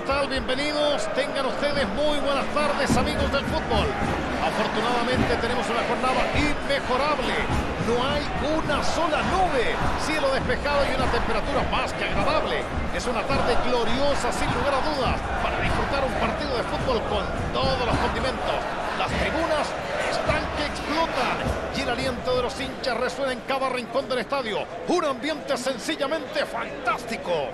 ¿qué tal? Bienvenidos, tengan ustedes muy buenas tardes, amigos del fútbol. Afortunadamente tenemos una jornada inmejorable. No hay una sola nube, cielo despejado y una temperatura más que agradable. Es una tarde gloriosa, sin lugar a dudas, para disfrutar un partido de fútbol con todos los condimentos. Las tribunas están que explotan y el aliento de los hinchas resuena en cada rincón del estadio. Un ambiente sencillamente fantástico.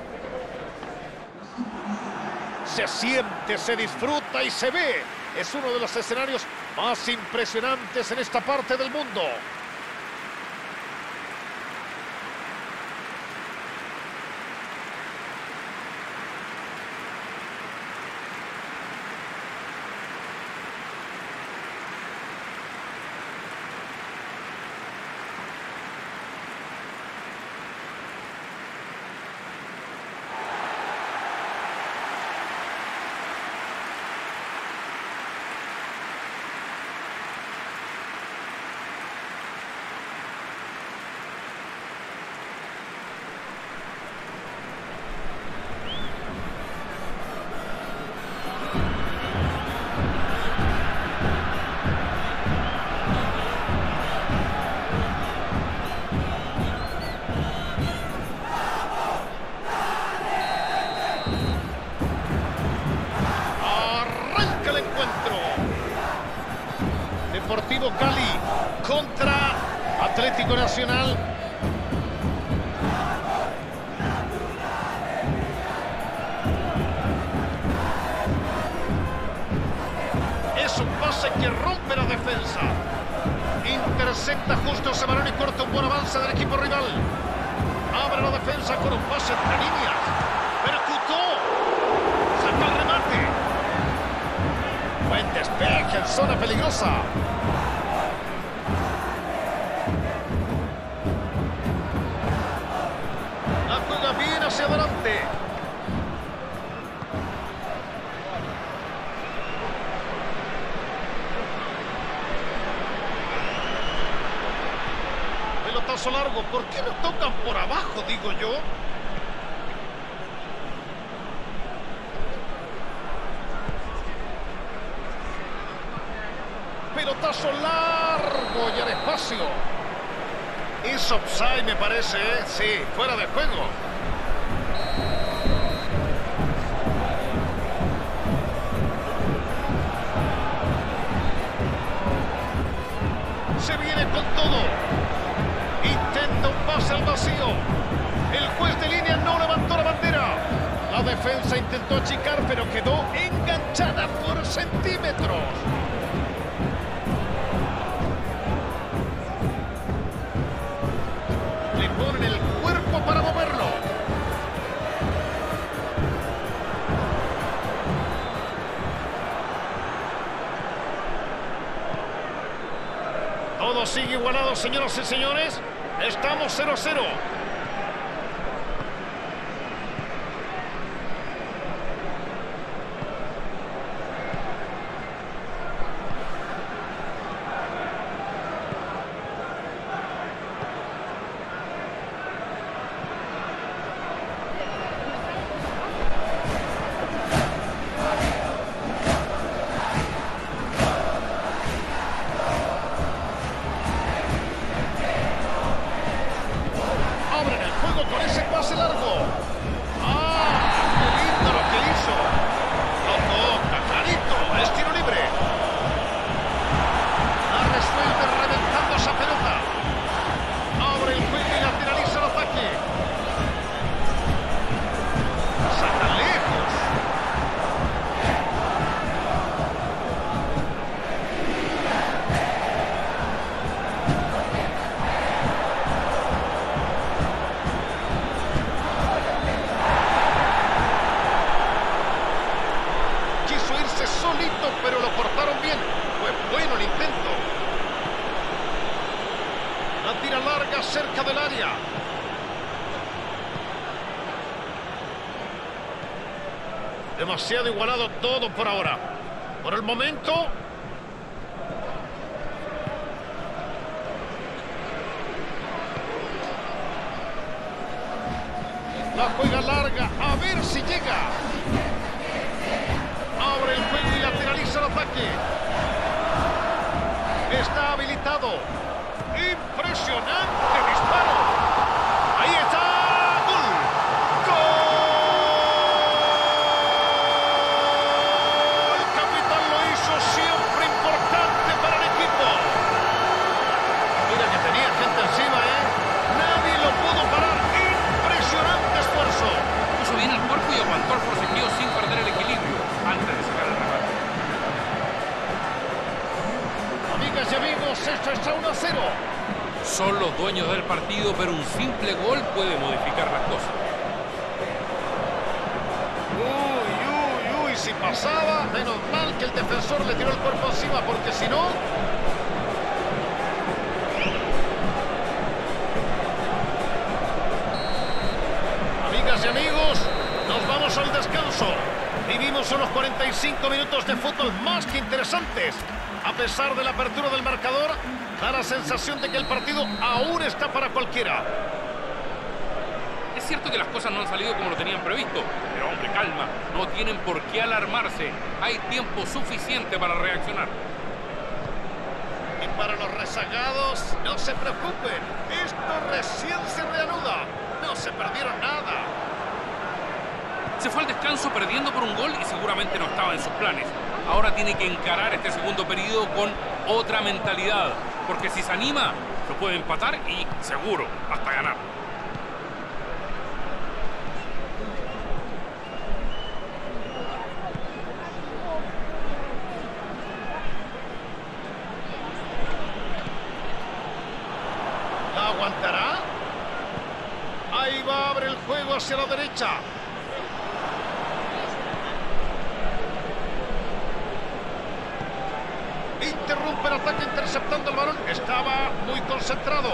Se siente, se disfruta y se ve. Es uno de los escenarios más impresionantes en esta parte del mundo. Deportivo Cali contra Atlético Nacional. Es un pase que rompe la defensa. Intercepta justo ese balón y corta un buen avance del equipo rival. Abre la defensa con un pase entre líneas. Percutó. Saca el remate. Buen despeje en zona peligrosa. La juega bien hacia adelante. Pelotazo largo. ¿Por qué lo tocan por abajo, digo yo? Pelotazo largo y al espacio. Es offside, me parece, ¿eh? Sí, fuera de juego. Se viene con todo. Intenta un pase al vacío. El juez de línea no levantó la bandera. La defensa intentó achicar, pero quedó enganchada por centímetros. Para moverlo. Todo sigue igualado, señoras y señores. Estamos 0-0. Cerca del área. Demasiado igualado todo por ahora. Por el momento. La juega larga. A ver si llega. adelantado. Impresionante disparo. Ahí está. Gol. Gol. El capitán lo hizo siempre importante para el equipo. Mira que tenía gente encima, ¿eh? Nadie lo pudo parar. Impresionante esfuerzo. Puso bien el cuerpo y aguantó el forcejeo sin perder el equilibrio antes de sacar el remate. Amigas y amigos, esto está 1-0. Son los dueños del partido, pero un simple gol puede modificar las cosas. Uy, uy, uy, si pasaba, menos mal que el defensor le tiró el cuerpo encima, porque si no... Amigas y amigos, nos vamos al descanso. Vivimos unos 45 minutos de fútbol más que interesantes. A pesar de la apertura del marcador, da la sensación de que el partido aún está para cualquiera. Es cierto que las cosas no han salido como lo tenían previsto, pero hombre, calma, no tienen por qué alarmarse. Hay tiempo suficiente para reaccionar. Y para los rezagados, no se preocupen, esto recién se reanuda. No se perdieron nada. Se fue al descanso perdiendo por un gol y seguramente no estaba en sus planes. Ahora tiene que encarar este segundo periodo con otra mentalidad, porque si se anima, lo puede empatar y seguro hasta ganar. ¿La aguantará? Ahí va, abre el juego hacia la derecha. Interrumpe el ataque interceptando el balón. Estaba muy concentrado.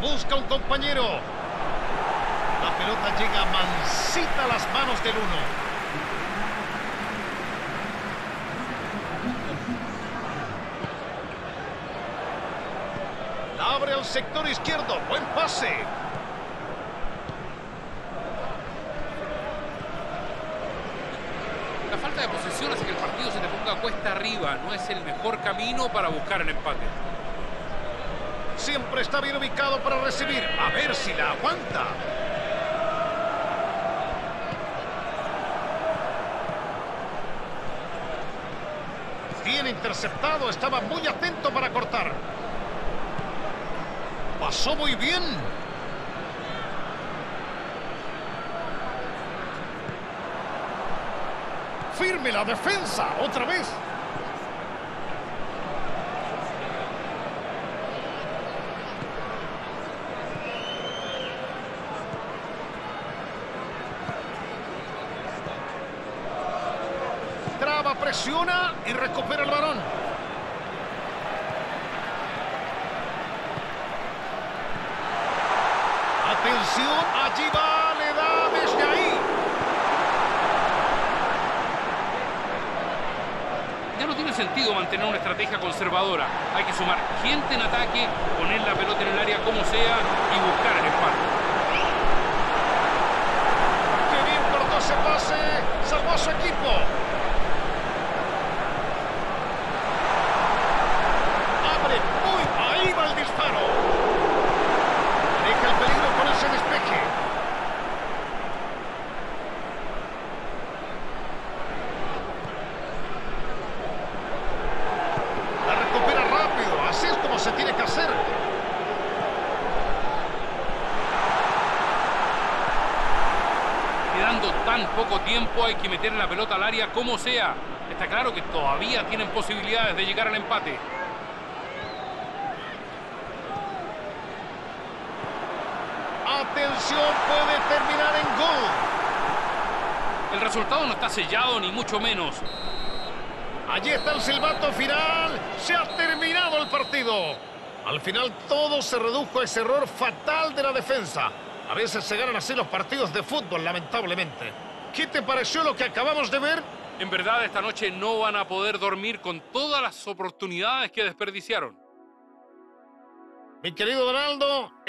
Busca un compañero. La pelota llega mansita a las manos del uno. Abre el sector izquierdo. Buen pase. La falta de posesión hace que el partido se te ponga cuesta arriba. No es el mejor camino para buscar el empate. Siempre está bien ubicado para recibir. A ver si la aguanta. Bien interceptado. Estaba muy atento para cortar. Pasó muy bien. Firme la defensa, otra vez. Traba, presiona y recupera el balón. Atención, allí va, le da desde ahí. Ya no tiene sentido mantener una estrategia conservadora. Hay que sumar gente en ataque, poner la pelota en el área como sea y buscar el empate. ¡Qué bien cortó ese pase! ¡Salvó a su equipo! ¡Abre! ¡Uy! ¡Ahí va el disparo! Se despeje. La recupera rápido. Así es como se tiene que hacer. Quedando tan poco tiempo, hay que meter la pelota al área como sea. Está claro que todavía tienen posibilidades de llegar al empate. Atención, puede terminar en gol. El resultado no está sellado, ni mucho menos. Allí está el silbato final. Se ha terminado el partido. Al final todo se redujo a ese error fatal de la defensa. A veces se ganan así los partidos de fútbol, lamentablemente. ¿Qué te pareció lo que acabamos de ver? En verdad, esta noche no van a poder dormir con todas las oportunidades que desperdiciaron. Mi querido Donaldo...